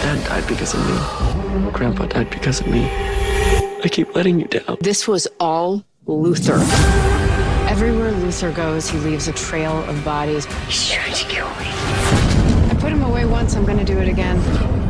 Dad died because of me. Grandpa died because of me. I keep letting you down. This was all Luther. Everywhere Luther goes, he leaves a trail of bodies. He's trying to kill me. I put him away once, I'm gonna do it again.